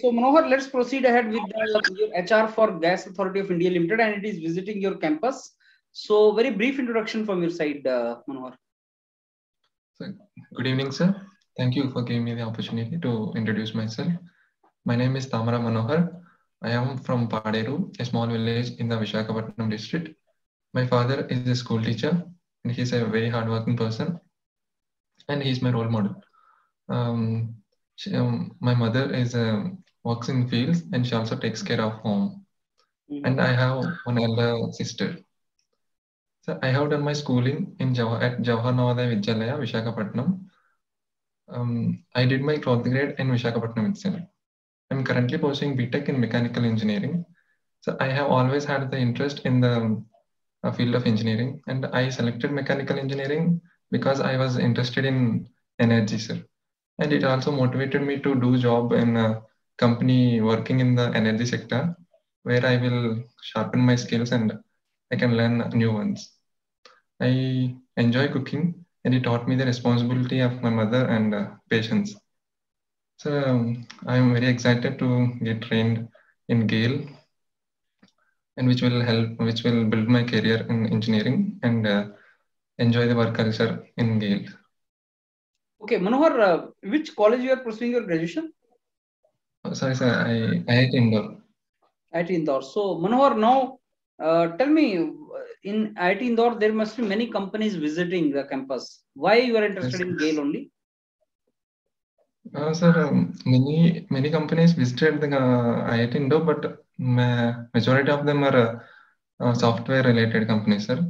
So Manohar, let's proceed ahead with the HR for Gas Authority of India Limited, and it is visiting your campus. So very brief introduction from your side, Manohar. Good evening, sir. Thank you for giving me the opportunity to introduce myself. My name is Tamara Manohar. I am from Paderu, a small village in the Vishakhapatnam district. My father is a school teacher, and he's a very hardworking person, and he's my role model. My mother is works in fields, and she also takes care of home. And I have one elder sister. So I have done my schooling in at Jawahar Navodaya Vidyalaya, Vishakhapatnam. I did my 12th grade in Vishakhapatnam itself. I'm currently pursuing B.Tech in mechanical engineering. So I have always had the interest in the field of engineering, and I selected mechanical engineering because I was interested in energy, sir. And it also motivated me to do job in a company working in the energy sector, where I will sharpen my skills and I can learn new ones. I enjoy cooking, and it taught me the responsibility of my mother and patience. So I am very excited to get trained in GAIL, and which will build my career in engineering and enjoy the work culture in GAIL. Okay, Manohar, which college you are pursuing your graduation? Oh, sorry, sir, IIT Indore. IIT Indore. So, Manohar, now tell me, in IIT Indore, there must be many companies visiting the campus. Why you are interested in GAIL only? Sir, many companies visited the IIT Indore, but majority of them are software-related companies, sir.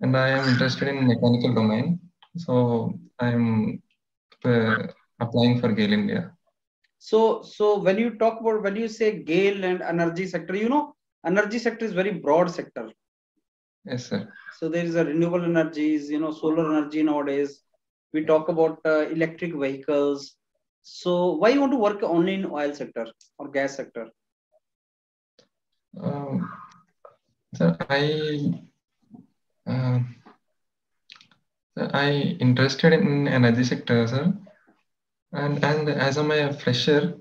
And I am interested in mechanical domain, so I am applying for GAIL India. So when you talk about, when you say GAIL and energy sector, you know, energy sector is very broad sector. Yes, sir. So there is a renewable energies, you know, solar energy nowadays. We talk about electric vehicles. So why you want to work only in oil sector or gas sector? Sir, I interested in energy sector, sir, and as I'm a fresher,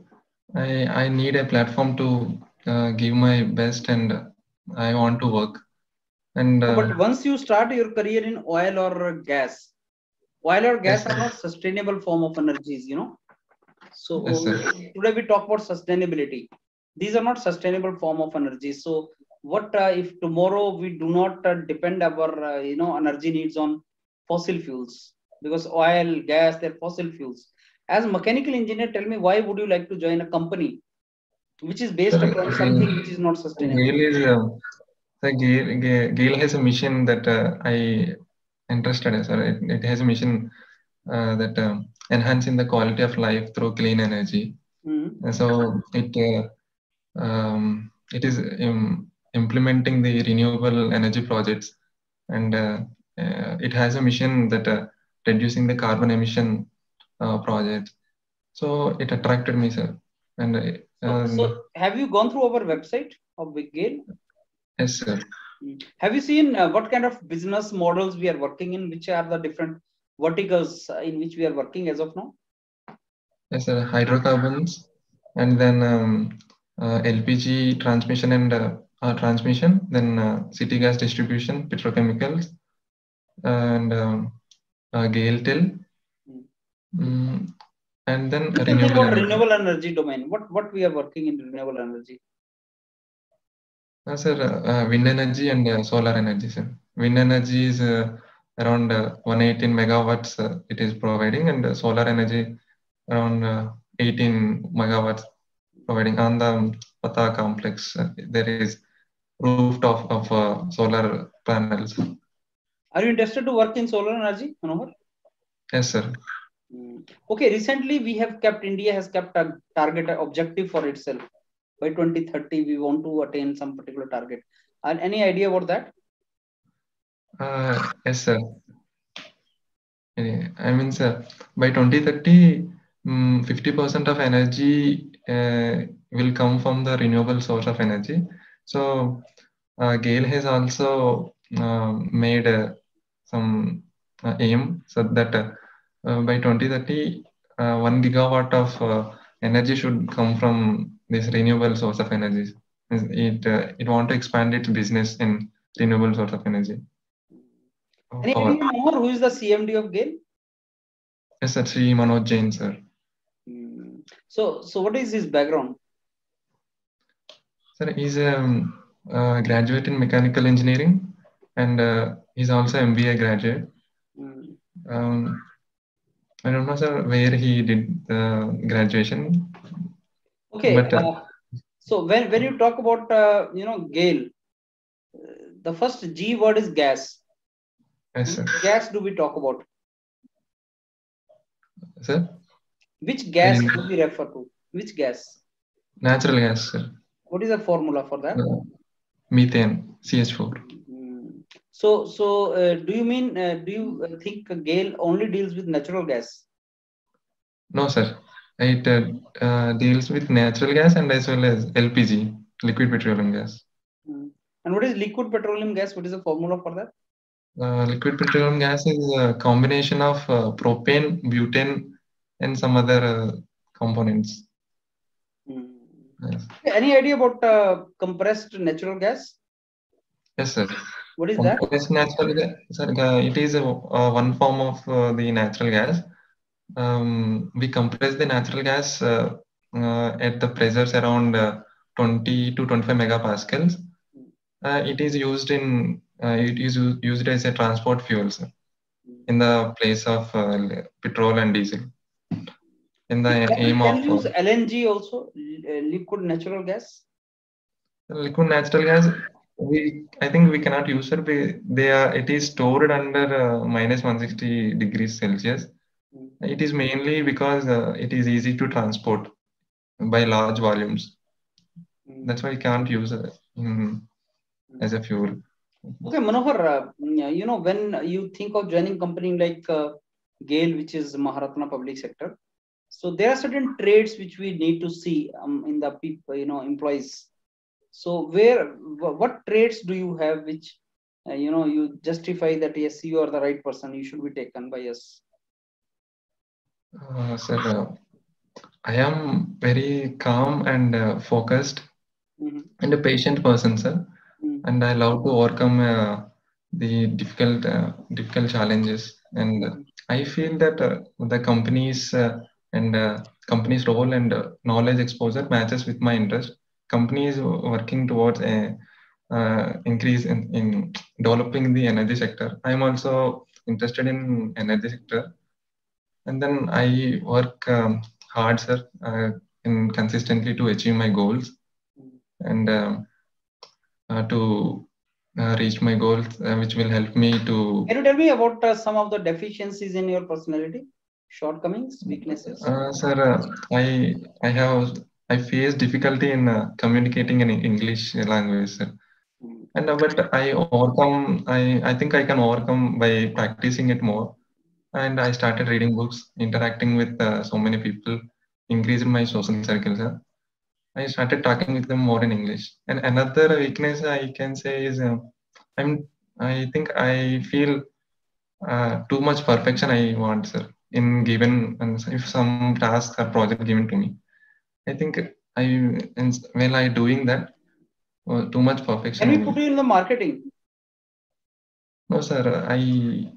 I need a platform to give my best, and I want to work. And but once you start your career in oil or gas are not sustainable form of energies, you know. So yes, today we talk about sustainability. These are not sustainable form of energy. So what if tomorrow we do not depend our you know, energy needs on fossil fuels, because oil, gas, they're fossil fuels. As a mechanical engineer, tell me, why would you like to join a company which is based upon something which is not sustainable? GAIL has a mission that I interested in, sir. It has a mission that enhancing the quality of life through clean energy. And so it is implementing the renewable energy projects, and it has a mission that reducing the carbon emission project. So it attracted me, sir. And so have you gone through our website of GAIL? Yes, sir. Have you seen what kind of business models we are working in? Which are the different verticals in which we are working as of now? Yes, sir. Hydrocarbons, and then LPG transmission and transmission, then city gas distribution, petrochemicals, and GAIL till, and then renewable energy. Renewable energy domain. What we are working in renewable energy? Sir, wind energy and solar energy, sir. Wind energy is around 118 megawatts. It is providing, and solar energy around 18 megawatts providing on the Pata complex. There is rooftop of solar panels. Are you interested to work in solar energy, Manohar? Yes, sir. Okay, recently we have kept, India has kept a target, objective for itself. By 2030, we want to attain some particular target. And any idea about that? Yes, sir. I mean, sir, by 2030, 50% of energy will come from the renewable source of energy. So, GAIL has also made some aim, so that by 2030, 1 gigawatt of energy should come from this renewable source of energy. It want to expand its business in renewable source of energy. And more, who is the CMD of GAIL? Yes, sir. C. Manoj Jain, sir. So what is his background? Sir, he's a graduate in mechanical engineering, and he's also MBA graduate. I don't know, sir, where he did the graduation. Okay. But, so when you talk about GAIL, the first G word is gas. Yes, sir. Which gas do we talk about? Sir? Which gas do we refer to? Which gas? Natural gas, sir. What is the formula for that? Methane, CH4. So do you think GAIL only deals with natural gas? No, sir. It deals with natural gas and as well as LPG, liquid petroleum gas. And what is liquid petroleum gas? What is the formula for that? Liquid petroleum gas is a combination of propane, butane, and some other components. Yes. Any idea about compressed natural gas? Yes, sir. What is that? Compressed natural gas, sir, it is one form of the natural gas. We compress the natural gas at the pressures around 20 to 25 megapascals. It is used in it is used as a transport fuel, sir, in the place of petrol and diesel. In the aim of use LNG also, liquid natural gas. Liquid natural gas, I think we cannot use it. It is stored under -160°C. It is mainly because it is easy to transport by large volumes. That's why you can't use it as a fuel. Okay, Manohar, when you think of joining company like GAIL, which is Maharatna Public Sector, so there are certain traits which we need to see in the people, employees. So what traits do you have which, you justify that, yes, you are the right person, you should be taken by us? Sir, I am very calm and focused and a patient person, sir. And I love to overcome the difficult challenges. And I feel that the company's company's role and knowledge exposure matches with my interest. Company is working towards a increase in developing the energy sector. I am also interested in energy sector. And then I work hard, sir, consistently to achieve my goals and to reach my goals, which will help me to... Can you tell me about some of the deficiencies in your personality? Shortcomings, weaknesses? Sir, I face difficulty in communicating in English language, sir. And but I overcome. I think I can overcome by practicing it more. And I started reading books, interacting with so many people, increased my social circle, sir. I started talking with them more in English. And another weakness I can say is I feel too much perfection I want, sir. In given, and if some tasks or project given to me, I think while doing that, too much perfection. Can we put you in the marketing? No, sir. I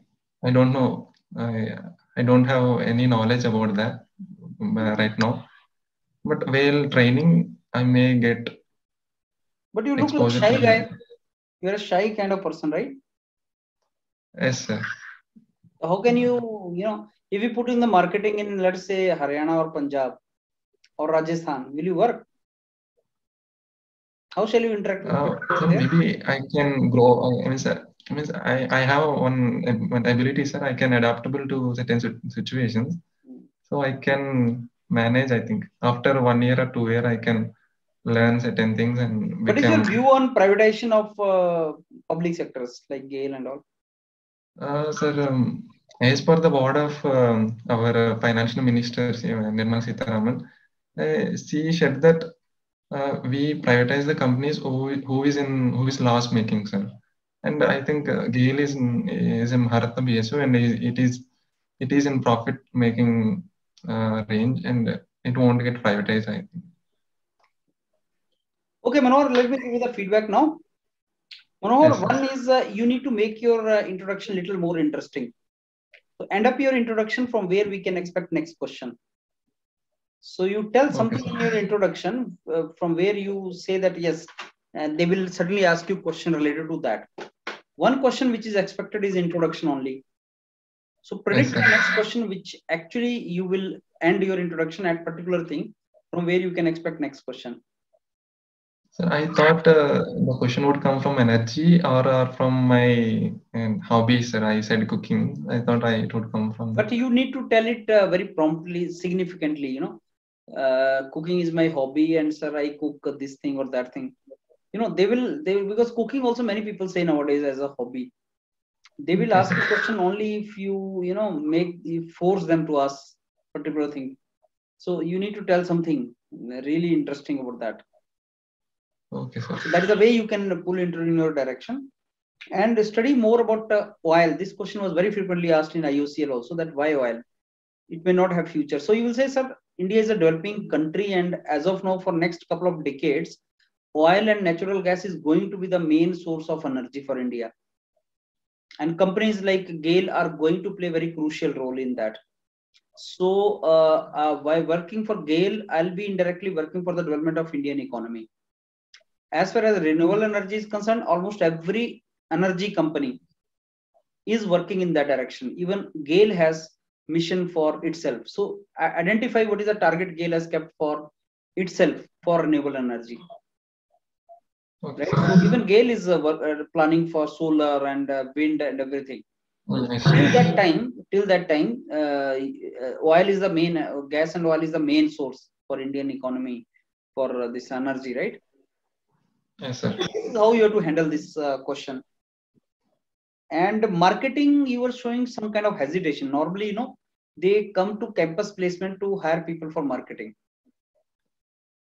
don't know. I don't have any knowledge about that right now. But while training, I may get. But you look like a shy guy. You're a shy kind of person, right? Yes, sir. How can you, if we put in the marketing in, let's say, Haryana or Punjab or Rajasthan, will you work? How shall you interact with people there? Maybe I can grow. I have one ability, sir. I can adaptable to certain situations. So I can manage, I think. After 1 year or 2 years, I can learn certain things. And what is your view on privatization of public sectors like GAIL and all? Sir, as per the board of our financial minister, Nirmala Sitharaman, she said that we privatize the companies who is loss making, sir. And I think GAIL is in Maharatna BSO, and it is in profit making range, and it won't get privatized, I think. Okay, Manohar, let me give you the feedback now. Manohar, yes, one is you need to make your introduction a little more interesting. So end up your introduction from where we can expect next question. So you tell something in your introduction from where you say that yes, and they will certainly ask you question related to that. One question which is expected is introduction only. So predict the next question which actually you will end your introduction at particular thing from where you can expect next question. Sir, I thought the question would come from energy or from my hobby, sir. I said cooking. I thought it would come from that. But you need to tell it very promptly, significantly, you know. Cooking is my hobby and sir, I cook this thing or that thing. You know, they will, because cooking also many people say nowadays as a hobby. They will ask a question only if you know, force them to ask particular thing. So you need to tell something really interesting about that. Okay, sir. So that is the way you can pull into your direction and study more about oil. This question was very frequently asked in IOCL also, that why oil? It may not have future. So you will say, sir, India is a developing country and as of now for next couple of decades, oil and natural gas is going to be the main source of energy for India. And companies like GAIL are going to play a very crucial role in that. So while working for GAIL, I'll be indirectly working for the development of Indian economy. As far as renewable energy is concerned, almost every energy company is working in that direction. Even GAIL has mission for itself. So identify what is the target GAIL has kept for itself for renewable energy. Okay. Right? So even GAIL is planning for solar and wind and everything. Okay. Till that time, oil is the main, gas and oil is the main source for Indian economy for this energy, right? Yes, sir. This is how you have to handle this question. And marketing, you were showing some kind of hesitation. Normally, you know, they come to campus placement to hire people for marketing.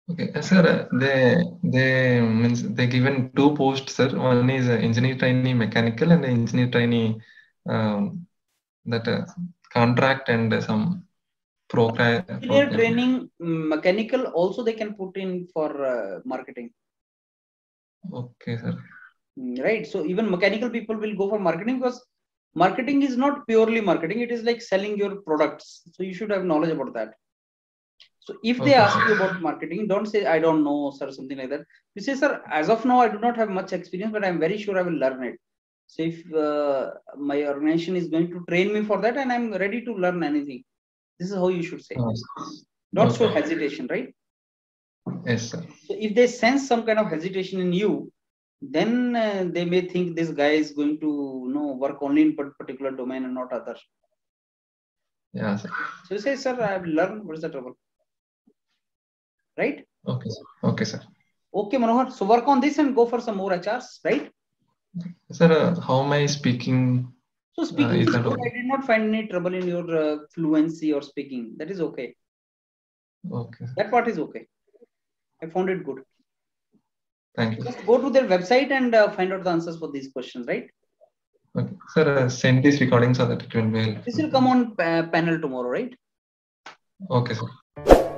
Okay, sir, they given two posts, sir. One is engineer trainee mechanical and engineer trainee contract and some program. Engineer training mechanical also they can put in for marketing. Okay, sir. Right. So even mechanical people will go for marketing because marketing is not purely marketing. It is like selling your products. So you should have knowledge about that. So if they ask you about marketing, don't say, I don't know, sir, something like that. You say, sir, as of now, I do not have much experience, but I'm very sure I will learn it. So if my organization is going to train me for that and I'm ready to learn anything, this is how you should say. Don't show hesitation, right? Yes, sir. So if they sense some kind of hesitation in you, then they may think this guy is going to work only in particular domain and not other. Yeah, sir. So you say, sir, I will learn. What is the trouble? Right? Okay, sir. Okay, sir. Okay, Manohar. So work on this and go for some more HRs, right? Sir, how am I speaking? So speaking, I did not find any trouble in your fluency or speaking. That is okay. Okay. That part is okay. I found it good. Thank you. Just go to their website and find out the answers for these questions, right? Okay. Sir, send these recordings so that it will be helpful. This will come on panel tomorrow, right? Okay, sir.